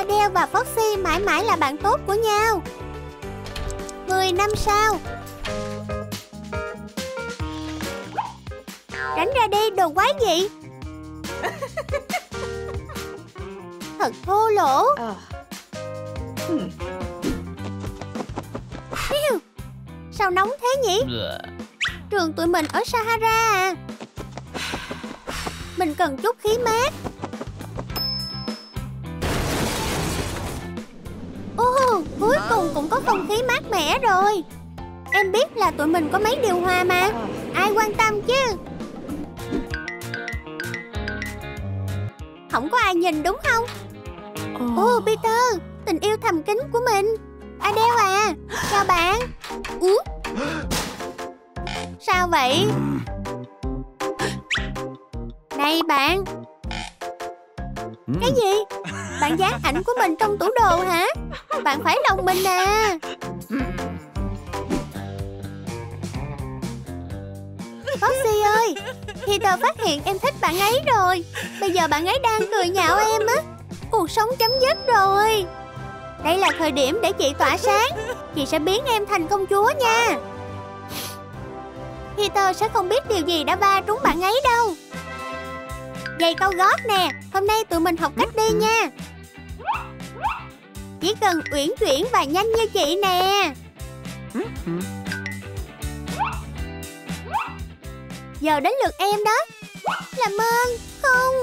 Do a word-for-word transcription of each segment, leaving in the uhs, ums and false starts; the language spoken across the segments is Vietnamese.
Adele và Foxy mãi mãi là bạn tốt của nhau. Mười năm sau. Tránh ra đi đồ quái dị. Thật thô lỗ. Sao nóng thế nhỉ? Trường tụi mình ở Sahara à? Mình cần chút khí mát. Ô, cuối cùng cũng có không khí mát mẻ rồi. Em biết là tụi mình có mấy điều hòa mà. Ai quan tâm chứ? Không có ai nhìn đúng không? Ô, Peter, tình yêu thầm kín của mình. Adele à, chào bạn. Ú, sao vậy? Này bạn. Cái gì? Bạn dán ảnh của mình trong tủ đồ hả? Bạn phải lòng mình à. Foxy ơi, Peter phát hiện em thích bạn ấy rồi. Bây giờ bạn ấy đang cười nhạo em á. Cuộc sống chấm dứt rồi. Đây là thời điểm để chị tỏa sáng. Chị sẽ biến em thành công chúa nha. Peter sẽ không biết điều gì đã va trúng bạn ấy đâu. Giày cao gót nè. Hôm nay tụi mình học cách đi nha. Chỉ cần uyển chuyển và nhanh như chị nè. Giờ đến lượt em đó. Làm ơn. Không.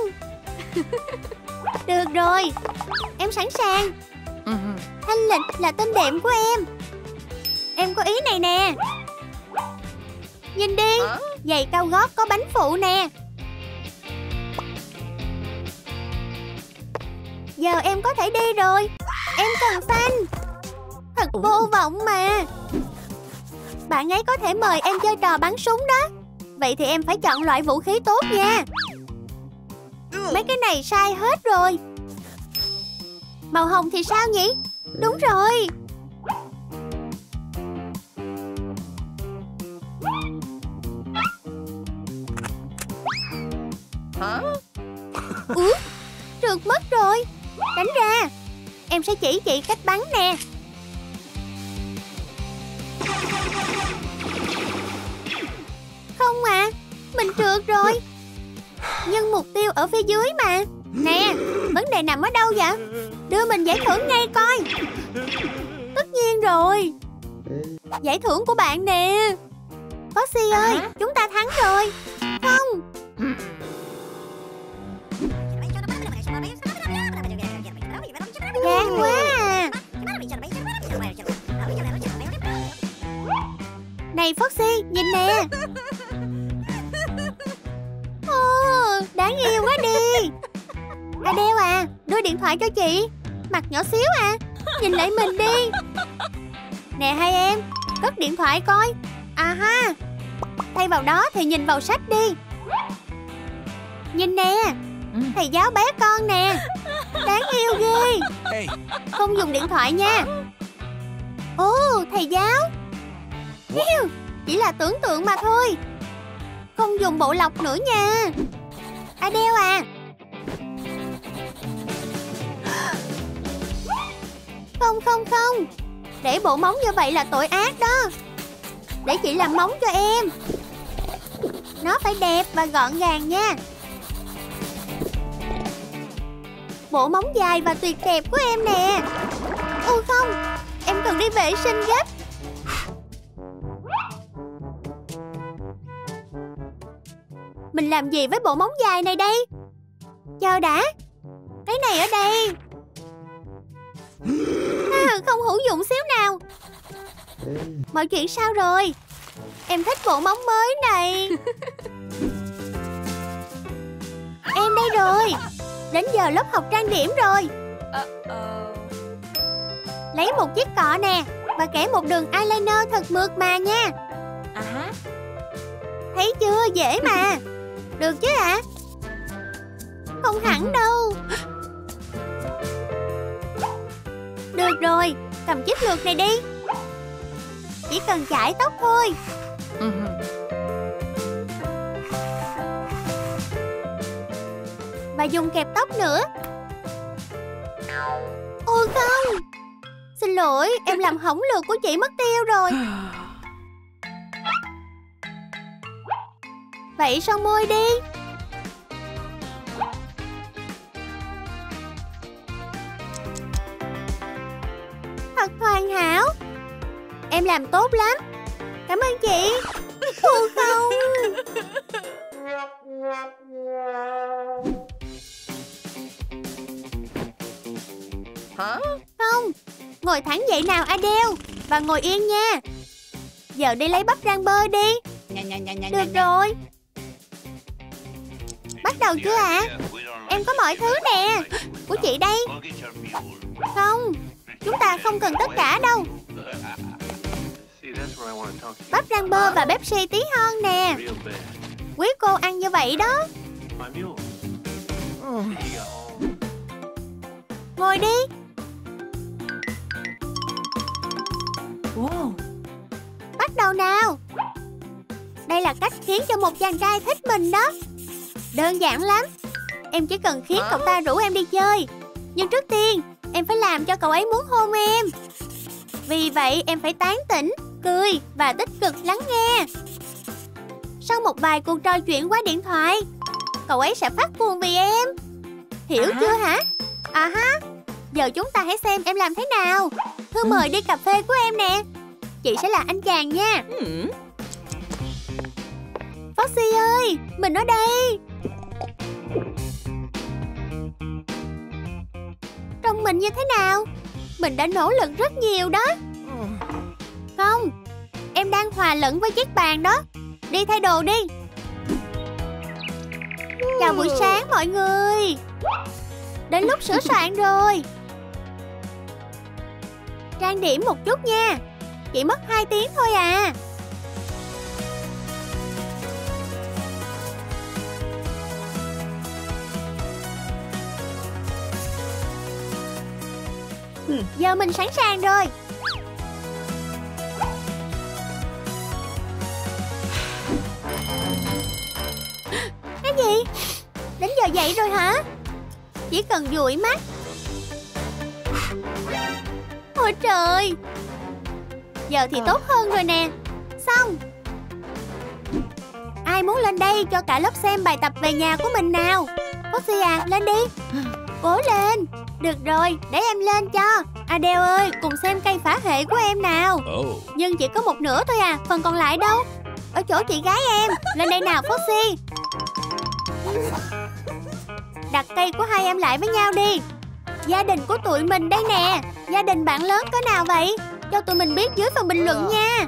Được rồi. Em sẵn sàng. Thanh Lịch là tên đệm của em. Em có ý này nè. Nhìn đi. Giày cao gót có bánh phụ nè. Giờ em có thể đi rồi. Em cần phanh. Thật vô vọng mà. Bạn ấy có thể mời em chơi trò bắn súng đó. Vậy thì em phải chọn loại vũ khí tốt nha. Mấy cái này sai hết rồi. Màu hồng thì sao nhỉ? Đúng rồi. Ủa, trượt mất rồi. Tránh ra. Em sẽ chỉ chị cách bắn nè. Không à, mình trượt rồi. Nhưng mục tiêu ở phía dưới mà. Nè, vấn đề nằm ở đâu vậy? Đưa mình giải thưởng ngay coi. Tất nhiên rồi. Giải thưởng của bạn nè. Foxy ơi, chúng ta thắng rồi. Không. Đáng quá à. Này Foxy, nhìn nè. Ồ, đáng yêu quá đi. Adele à, đưa điện thoại cho chị. Mặt nhỏ xíu à. Nhìn lại mình đi. Nè hai em, cất điện thoại coi. À ha. Thay vào đó thì nhìn vào sách đi. Nhìn nè. Thầy giáo bé con nè. Đáng yêu ghê. Không dùng điện thoại nha. Ồ, thầy giáo. Yêu, chỉ là tưởng tượng mà thôi. Không dùng bộ lọc nữa nha. Adele à. Không, không, không. Để bộ móng như vậy là tội ác đó. Để chị làm móng cho em. Nó phải đẹp và gọn gàng nha. Bộ móng dài và tuyệt đẹp của em nè. Ô không, em cần đi vệ sinh gấp. Mình làm gì với bộ móng dài này đây? Chờ đã. Cái này ở đây. À, không hữu dụng xíu nào. Mọi chuyện sao rồi? Em thích bộ móng mới này. Em đây rồi. Đến giờ lớp học trang điểm rồi. Lấy một chiếc cọ nè. Và kẻ một đường eyeliner thật mượt mà nha. Thấy chưa, dễ mà. Được chứ ạ? Không hẳn đâu. Được rồi, cầm chiếc lược này đi. Chỉ cần chải tóc thôi. Và dùng kẹp tóc nữa. cô không? Xin lỗi, em làm hỏng lượt của chị mất tiêu rồi. Vậy son môi đi. Thật hoàn hảo. Em làm tốt lắm. Cảm ơn chị. Cô không. Hả? Không. Ngồi thẳng dậy nào Adele. Và ngồi yên nha. Giờ đi lấy bắp rang bơ đi. Được rồi. Bắt đầu chưa ạ? À? Em có mọi thứ nè. Của chị đây. Không. Chúng ta không cần tất cả đâu. Bắp rang bơ và Pepsi tí hon nè. Quý cô ăn như vậy đó. Ngồi đi. Bắt đầu nào. Đây là cách khiến cho một chàng trai thích mình đó. Đơn giản lắm. Em chỉ cần khiến cậu ta rủ em đi chơi. Nhưng trước tiên em phải làm cho cậu ấy muốn hôn em. Vì vậy em phải tán tỉnh, cười và tích cực lắng nghe. Sau một vài cuộc trò chuyện qua điện thoại, cậu ấy sẽ phát cuồng vì em. Hiểu chưa hả? À ha. Giờ chúng ta hãy xem em làm thế nào. Thư mời đi cà phê của em nè. Chị sẽ là anh chàng nha. Foxy ơi, mình ở đây. Trông mình như thế nào? Mình đã nỗ lực rất nhiều đó. Không, em đang hòa lẫn với chiếc bàn đó. Đi thay đồ đi. Chào buổi sáng mọi người. Đến lúc sửa soạn rồi. Trang điểm một chút nha. Chỉ mất hai tiếng thôi à. Giờ mình sẵn sàng rồi. Cái gì? Đến giờ dậy rồi hả? Chỉ cần dụi mắt. Ôi trời. Giờ thì tốt hơn rồi nè. Xong. Ai muốn lên đây cho cả lớp xem bài tập về nhà của mình nào? Foxy à, lên đi. Cố lên. Được rồi, để em lên cho. Adele ơi, cùng xem cây phả hệ của em nào. Oh. Nhưng chỉ có một nửa thôi à, phần còn lại đâu? Ở chỗ chị gái em. Lên đây nào Foxy. Đặt cây của hai em lại với nhau đi. Gia đình của tụi mình đây nè. Gia đình bạn lớn có nào vậy? Cho tụi mình biết dưới phần bình luận nha.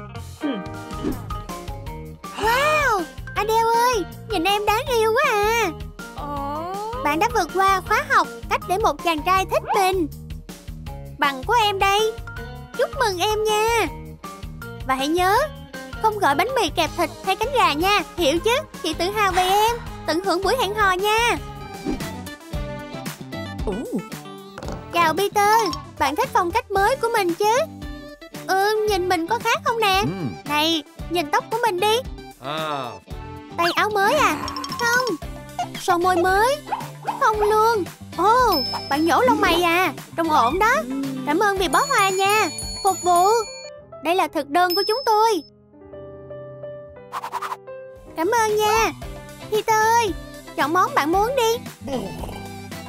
Wow, Adele ơi, nhìn em đáng yêu quá à. Bạn đã vượt qua khóa học cách để một chàng trai thích mình. Bằng của em đây. Chúc mừng em nha. Và hãy nhớ, không gọi bánh mì kẹp thịt hay cánh gà nha. Hiểu chứ? Chị tự hào về em. Tận hưởng buổi hẹn hò nha. Chào Peter. Bạn thích phong cách mới của mình chứ? Ừ, nhìn mình có khác không nè? Này, nhìn tóc của mình đi. Tay áo mới à? Không. Son môi mới. Không luôn. Ồ, oh, bạn nhổ lông mày à? Trông ổn đó. Cảm ơn vì bó hoa nha. Phục vụ. Đây là thực đơn của chúng tôi. Cảm ơn nha. Peter ơi, chọn món bạn muốn đi.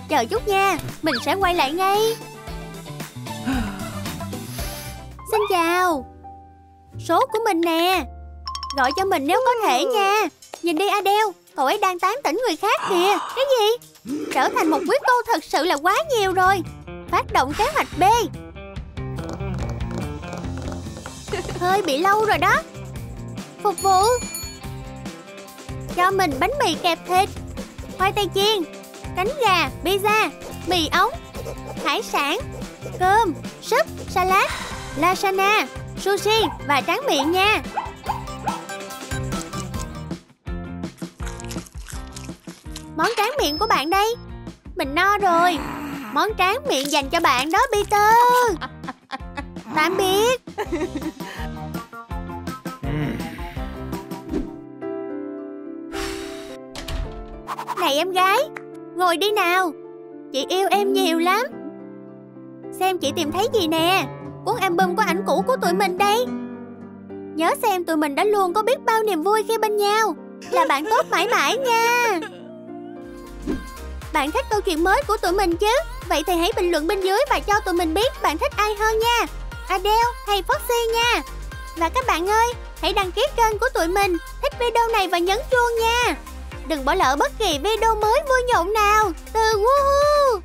Chờ chút nha, mình sẽ quay lại ngay. Xin chào. Số của mình nè. Gọi cho mình nếu có thể nha. Nhìn đi Adele, cậu ấy đang tán tỉnh người khác kìa. Cái gì? Trở thành một quý cô thật sự là quá nhiều rồi. Phát động kế hoạch B. Hơi bị lâu rồi đó. Phục vụ. Cho mình bánh mì kẹp thịt, khoai tây chiên, cánh gà, pizza, mì ống, hải sản, cơm, súp, salad, lasagna, sushi và tráng miệng nha. Món tráng miệng của bạn đây. Mình no rồi. Món tráng miệng dành cho bạn đó Peter. Tạm biệt. Này em gái, ngồi đi nào. Chị yêu em nhiều lắm. Xem chị tìm thấy gì nè. Cuốn album có ảnh cũ của tụi mình đây. Nhớ xem tụi mình đã luôn có biết bao niềm vui khi bên nhau. Là bạn tốt mãi mãi nha. Bạn thích câu chuyện mới của tụi mình chứ? Vậy thì hãy bình luận bên dưới và cho tụi mình biết bạn thích ai hơn nha, Adele hay Foxy nha. Và các bạn ơi, hãy đăng ký kênh của tụi mình, thích video này và nhấn chuông nha. Đừng bỏ lỡ bất kỳ video mới vui nhộn nào từ WooHoo.